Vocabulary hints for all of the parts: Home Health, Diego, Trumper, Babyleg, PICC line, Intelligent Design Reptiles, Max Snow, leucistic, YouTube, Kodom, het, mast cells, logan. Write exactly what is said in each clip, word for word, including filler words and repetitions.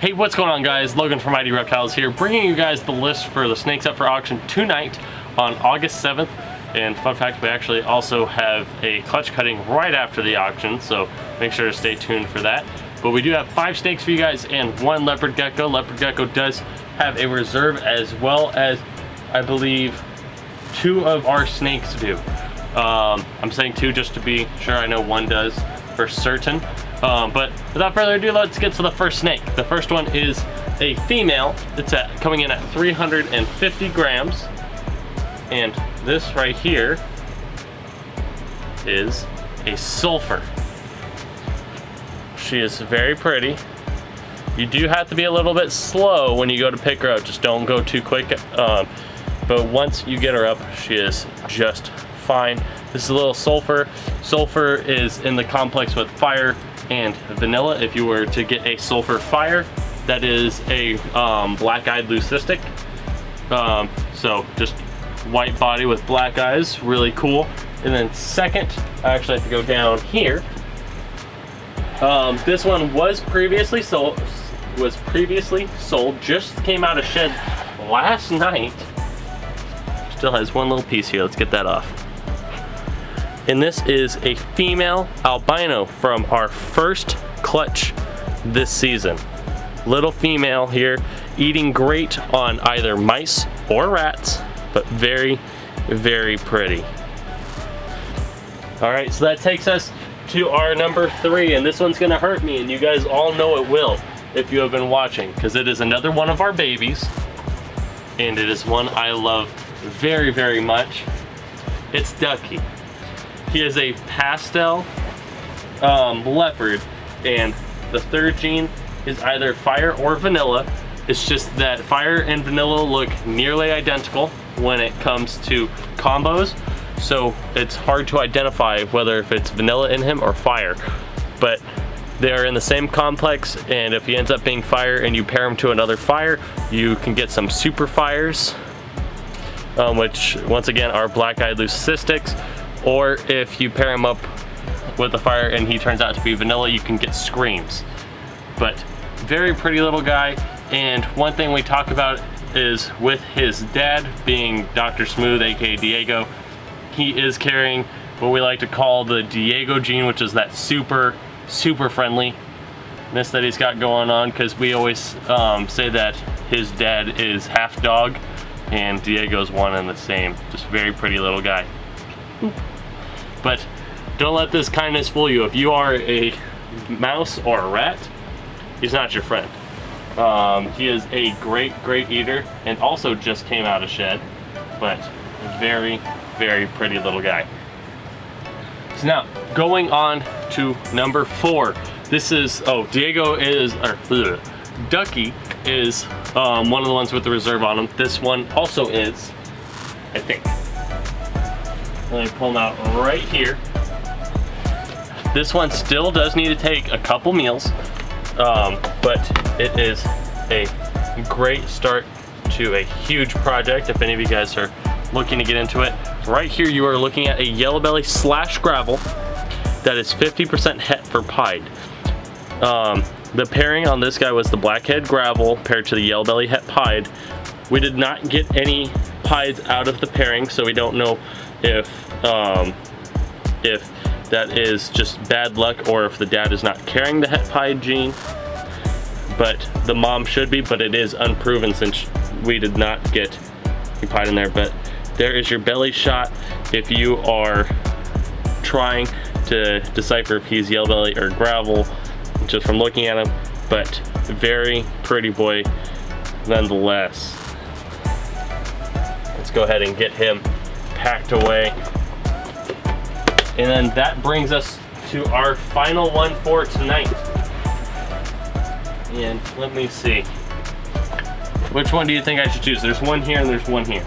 Hey, what's going on, guys? Logan from I D Reptiles here, bringing you guys the list for the snakes up for auction tonight on August seventh. And fun fact, we actually also have a clutch cutting right after the auction, so make sure to stay tuned for that. But we do have five snakes for you guys and one leopard gecko. Leopard gecko does have a reserve, as well as, I believe, two of our snakes do. Um, I'm saying two just to be sure. I know one does for certain. Um, but without further ado, let's get to the first snake. The first one is a female. It's at, coming in at three hundred fifty grams. And this right here is a sulfur. She is very pretty. You do have to be a little bit slow when you go to pick her up. Just don't go too quick. Um, but once you get her up, she is just fine. This is a little sulfur. Sulfur is in the complex with fire and vanilla. If you were to get a sulfur fire, that is a um, black-eyed leucistic. Um, so just white body with black eyes, really cool. And then second, I actually have to go down here. Um, this one was previously sold, was previously sold, just came out of shed last night. Still has one little piece here, let's get that off. And this is a female albino from our first clutch this season. Little female here, eating great on either mice or rats, but very, very pretty. All right, so that takes us to our number three, and this one's gonna hurt me, and you guys all know it will if you have been watching, because it is another one of our babies, and it is one I love very, very much. It's Ducky. He is a pastel um, leopard, and the third gene is either fire or vanilla. It's just that fire and vanilla look nearly identical when it comes to combos, so it's hard to identify whether if it's vanilla in him or fire. But they are in the same complex, and if he ends up being fire and you pair him to another fire, you can get some super fires, um, which once again are black-eyed leucistics. Or if you pair him up with a fire and he turns out to be vanilla, you can get screams. But very pretty little guy. And one thing we talk about is with his dad being Doctor Smooth, aka Diego, he is carrying what we like to call the Diego gene, which is that super, super friendliness that he's got going on, because we always um, say that his dad is half dog and Diego's one and the same. Just very pretty little guy. But don't let this kindness fool you. If you are a mouse or a rat, he's not your friend. Um, he is a great, great eater, and also just came out of shed, but very, very pretty little guy. So now, going on to number four. This is, oh, Diego is, or ugh, Ducky is um, one of the ones with the reserve on him. This one also is, I think. Let me pull them out right here. This one still does need to take a couple meals, um, but it is a great start to a huge project if any of you guys are looking to get into it. Right here you are looking at a yellow belly slash gravel that is fifty percent het for pied. Um, the pairing on this guy was the blackhead gravel paired to the yellow belly het pied. We did not get any pieds out of the pairing, so we don't know if um, if that is just bad luck or if the dad is not carrying the het pied gene, but the mom should be, but it is unproven since we did not get the pied in there. But there is your belly shot if you are trying to decipher if he's yellow belly or gravel just from looking at him, but very pretty boy nonetheless. Let's go ahead and get him packed away. And then that brings us to our final one for tonight. And let me see. Which one do you think I should choose? There's one here and there's one here.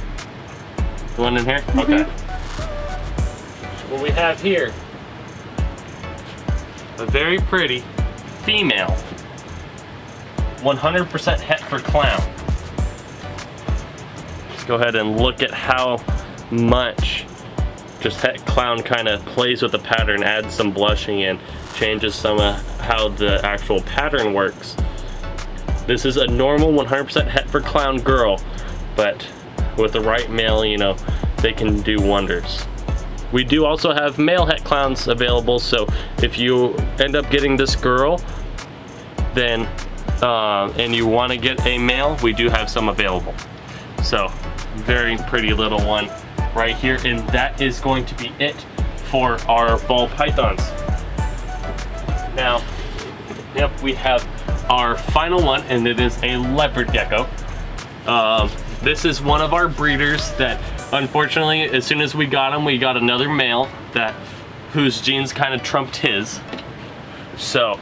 The one in here? Mm-hmm. Okay. So what we have here, a very pretty female, one hundred percent het for clown. Let's go ahead and look at how much just that clown kind of plays with the pattern, adds some blushing and changes some of how the actual pattern works. This is a normal one hundred percent Hetford Clown girl, but with the right male, you know, they can do wonders. We do also have male Het Clowns available, so if you end up getting this girl, then uh, and you want to get a male, we do have some available. So very pretty little one right here, and that is going to be it for our ball pythons. Now, yep, we have our final one, and it is a leopard gecko. Um, this is one of our breeders that, unfortunately, as soon as we got him, we got another male that whose genes kind of trumped his. So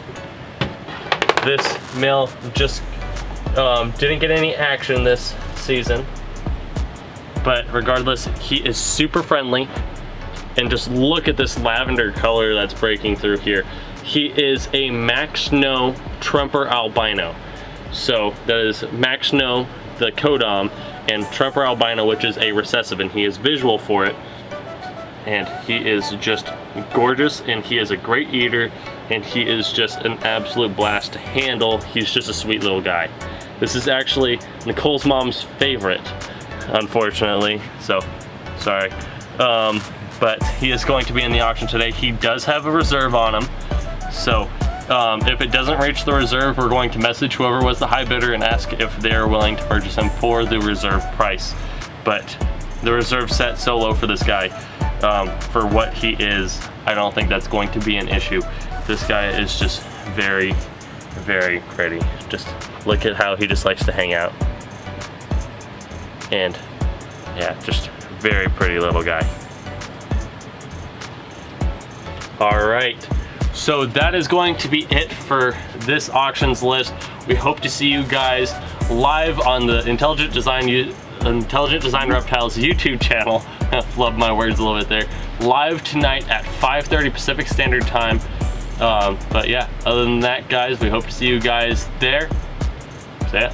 this male just um, didn't get any action this season. But regardless, he is super friendly. And just look at this lavender color that's breaking through here. He is a Max Snow Trumper Albino. So that is Max Snow, the Kodom, and Trumper Albino, which is a recessive, and he is visual for it. And he is just gorgeous, and he is a great eater, and he is just an absolute blast to handle. He's just a sweet little guy. This is actually Nicole's mom's favorite, unfortunately, so sorry. Um, but he is going to be in the auction today. He does have a reserve on him, so um, if it doesn't reach the reserve, we're going to message whoever was the high bidder and ask if they're willing to purchase him for the reserve price. But the reserve set so low for this guy, um, for what he is, I don't think that's going to be an issue. This guy is just very, very pretty. Just look at how he just likes to hang out. And yeah, just very pretty little guy. All right. So that is going to be it for this auctions list. We hope to see you guys live on the Intelligent Design, Intelligent Design Reptiles YouTube channel. I flubbed my words a little bit there. Live tonight at five thirty Pacific Standard Time. Um, but yeah, other than that, guys, we hope to see you guys there. See ya.